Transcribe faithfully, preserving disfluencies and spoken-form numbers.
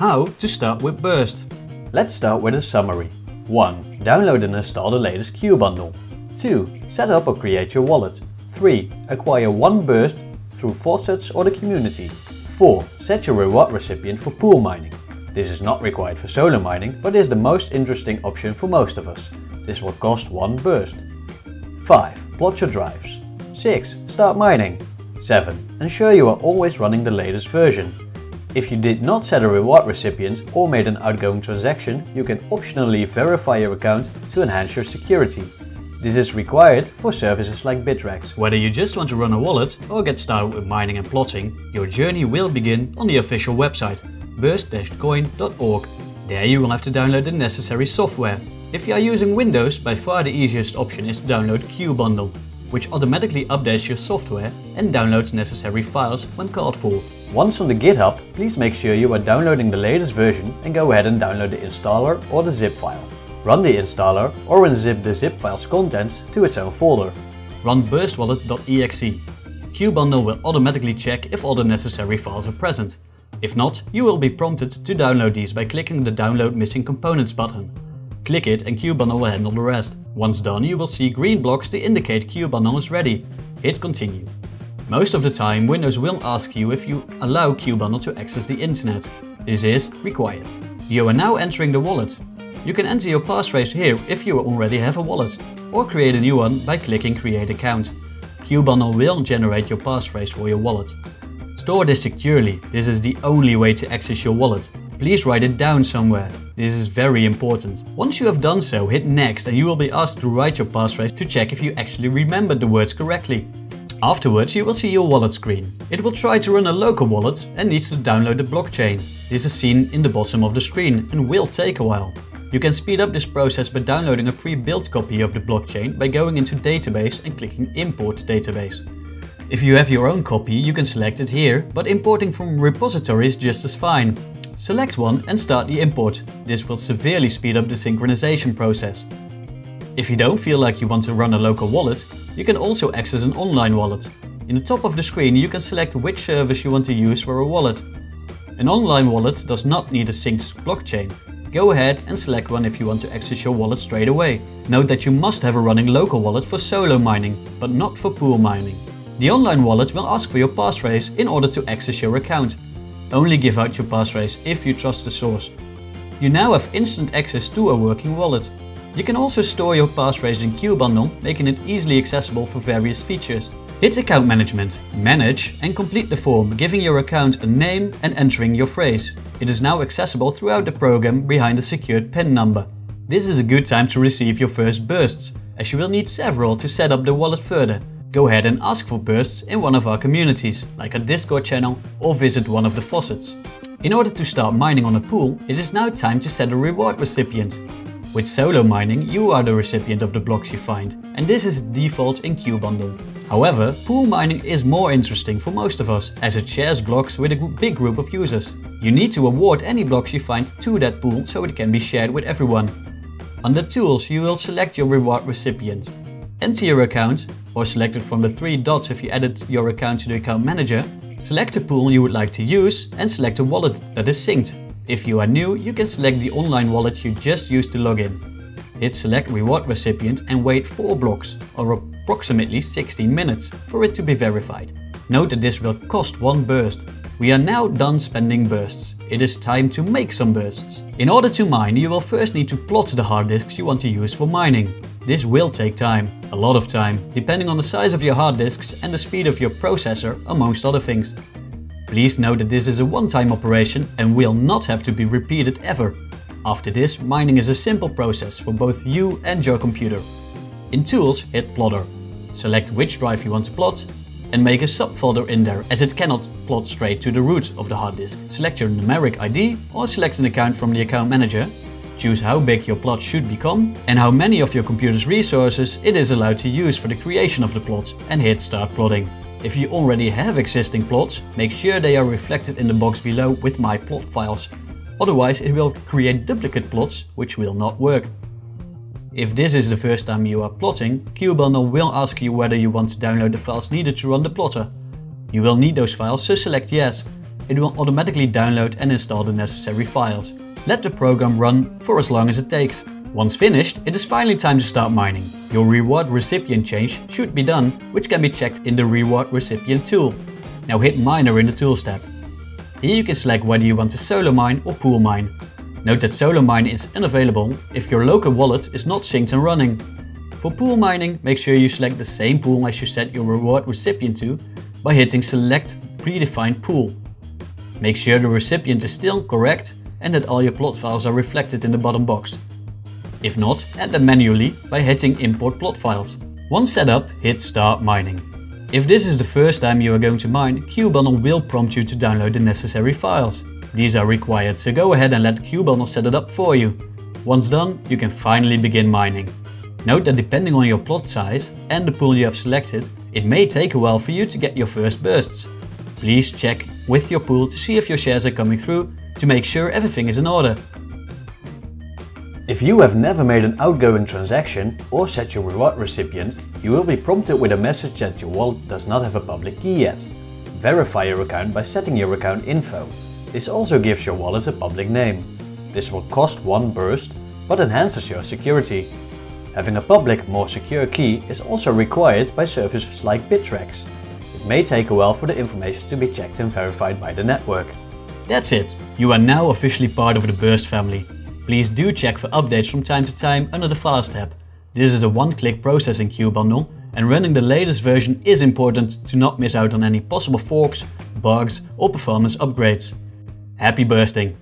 how to start with Burst. Let's start with a summary. one. Download and install the latest Qbundle. two. Set up or create your wallet. three. Acquire one Burst through faucets or the community. four. Set your reward recipient for pool mining. This is not required for solo mining, but is the most interesting option for most of us. This will cost one Burst. five. Plot your drives. six. Start mining. seven. Ensure you are always running the latest version. If you did not set a reward recipient or made an outgoing transaction, you can optionally verify your account to enhance your security. This is required for services like Bittrex. Whether you just want to run a wallet or get started with mining and plotting, your journey will begin on the official website, burst dash coin dot org. There you will have to download the necessary software. If you are using Windows, by far the easiest option is to download Qbundle, which automatically updates your software and downloads necessary files when called for. Once on the GitHub, please make sure you are downloading the latest version and go ahead and download the installer or the zip file. Run the installer or unzip the zip file's contents to its own folder. Run burst wallet dot E X E. Qbundle will automatically check if all the necessary files are present. If not, you will be prompted to download these by clicking the Download Missing Components button. Click it and Qbundle will handle the rest. Once done, you will see green blocks to indicate Qbundle is ready. Hit continue. Most of the time, Windows will ask you if you allow Qbundle to access the internet. This is required. You are now entering the wallet. You can enter your passphrase here if you already have a wallet, or create a new one by clicking Create Account. Qbundle will generate your passphrase for your wallet. Store this securely. This is the only way to access your wallet. Please write it down somewhere. This is very important. Once you have done so, hit next and you will be asked to write your passphrase to check if you actually remembered the words correctly. Afterwards, you will see your wallet screen. It will try to run a local wallet and needs to download the blockchain. This is seen in the bottom of the screen and will take a while. You can speed up this process by downloading a pre-built copy of the blockchain by going into Database and clicking Import Database. If you have your own copy, you can select it here, but importing from repositories just as fine. Select one and start the import. This will severely speed up the synchronization process. If you don't feel like you want to run a local wallet, you can also access an online wallet. In the top of the screen you can select which service you want to use for a wallet. An online wallet does not need a synced blockchain. Go ahead and select one if you want to access your wallet straight away. Note that you must have a running local wallet for solo mining, but not for pool mining. The online wallet will ask for your passphrase in order to access your account. Only give out your passphrase if you trust the source. You now have instant access to a working wallet. You can also store your passphrase in Qbundle, making it easily accessible for various features. Hit Account Management, Manage and complete the form, giving your account a name and entering your phrase. It is now accessible throughout the program behind a secured P I N number. This is a good time to receive your first bursts, as you will need several to set up the wallet further. Go ahead and ask for bursts in one of our communities, like our Discord channel, or visit one of the faucets. In order to start mining on a pool, it is now time to set a reward recipient. With solo mining, you are the recipient of the blocks you find, and this is default in Qbundle. However, pool mining is more interesting for most of us, as it shares blocks with a big group of users. You need to award any blocks you find to that pool so it can be shared with everyone. Under Tools, you will select your reward recipient. Enter your account, or select it from the three dots if you added your account to the account manager. Select a pool you would like to use and select a wallet that is synced. If you are new, you can select the online wallet you just used to log in. Hit Select Reward Recipient and wait four blocks, or approximately sixteen minutes, for it to be verified. Note that this will cost one burst. We are now done spending bursts. It is time to make some bursts. In order to mine, you will first need to plot the hard disks you want to use for mining. This will take time, a lot of time, depending on the size of your hard disks and the speed of your processor, amongst other things. Please note that this is a one-time operation and will not have to be repeated ever. After this, mining is a simple process for both you and your computer. In Tools, hit Plotter. Select which drive you want to plot and make a subfolder in there, as it cannot plot straight to the root of the hard disk. Select your numeric I D or select an account from the account manager. Choose how big your plot should become and how many of your computer's resources it is allowed to use for the creation of the plots, and hit Start Plotting. If you already have existing plots, make sure they are reflected in the box below with My Plot Files. Otherwise it will create duplicate plots, which will not work. If this is the first time you are plotting, Qbundle will ask you whether you want to download the files needed to run the plotter. You will need those files, so select Yes. it will automatically download and install the necessary files. Let the program run for as long as it takes. Once finished, it is finally time to start mining. Your reward recipient change should be done, which can be checked in the reward recipient tool. Now hit miner in the tools tab. Here you can select whether you want to solo mine or pool mine. Note that solo mine is unavailable if your local wallet is not synced and running. For pool mining, make sure you select the same pool as you set your reward recipient to by hitting select predefined pool. Make sure the recipient is still correct and that all your plot files are reflected in the bottom box. If not, add them manually by hitting import plot files. Once set up, hit start mining. If this is the first time you are going to mine, Qbundle will prompt you to download the necessary files. These are required, so go ahead and let Qbundle set it up for you. Once done, you can finally begin mining. Note that depending on your plot size and the pool you have selected, it may take a while for you to get your first bursts. Please check with your pool to see if your shares are coming through to make sure everything is in order. If you have never made an outgoing transaction or set your reward recipient, you will be prompted with a message that your wallet does not have a public key yet. Verify your account by setting your account info. This also gives your wallet a public name. This will cost one burst, but enhances your security. Having a public, more secure key is also required by services like Bittrex. It may take a while for the information to be checked and verified by the network. That's it! You are now officially part of the Burst family. Please do check for updates from time to time under the Files tab. This is a one-click process in Qbundle, and running the latest version is important to not miss out on any possible forks, bugs or performance upgrades. Happy bursting!